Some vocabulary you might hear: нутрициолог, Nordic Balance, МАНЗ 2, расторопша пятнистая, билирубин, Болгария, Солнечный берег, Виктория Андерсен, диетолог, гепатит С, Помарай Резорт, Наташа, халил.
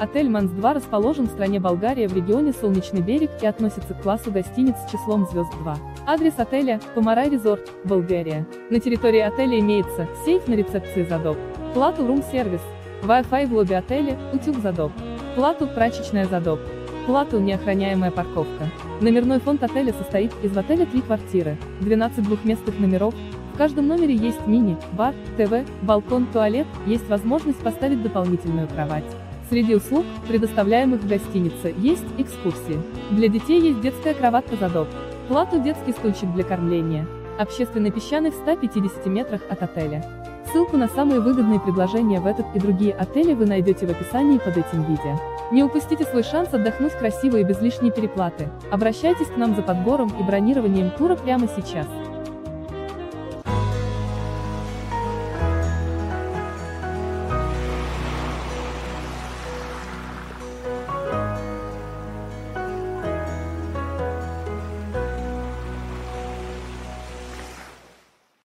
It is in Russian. Отель МАНЗ 2 расположен в стране Болгария в регионе Солнечный берег и относится к классу гостиниц с числом звезд 2. Адрес отеля – Помарай Резорт, Болгария. На территории отеля имеется сейф на рецепции за ДОП, плату рум-сервис, Wi-Fi в лобби отеля, утюг за ДОП, плату прачечная за ДОП, плату неохраняемая парковка. Номерной фонд отеля состоит из в отеле 3 квартиры, 12 двухместных номеров. В каждом номере есть мини, бар, ТВ, балкон, туалет, есть возможность поставить дополнительную кровать. Среди услуг, предоставляемых в гостинице, есть экскурсии. Для детей есть детская кроватка за ДОП, плату детский стульчик для кормления. Общественный песчаный в 150 метрах от отеля. Ссылку на самые выгодные предложения в этот и другие отели вы найдете в описании под этим видео. Не упустите свой шанс отдохнуть красиво и без лишней переплаты. Обращайтесь к нам за подбором и бронированием тура прямо сейчас.